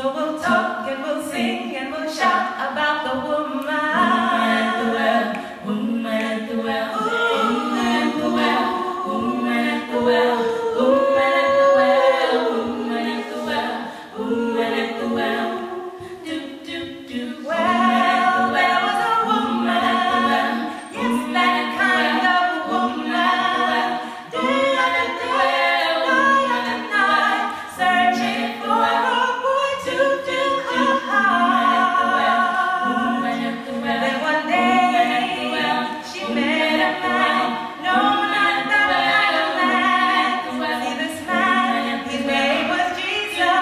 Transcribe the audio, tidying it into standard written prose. So we'll talk and we'll sing and we'll shout about the woman at the well, woman at the well, woman at the well, woman at the well, woman at the well, woman at the well. Well, there was a woman, yes, that kind of woman, day and day, night and night, searching for a boy to do her heart. Then one day, she met a man, no, not the kind of man. See this man, his name was Jesus.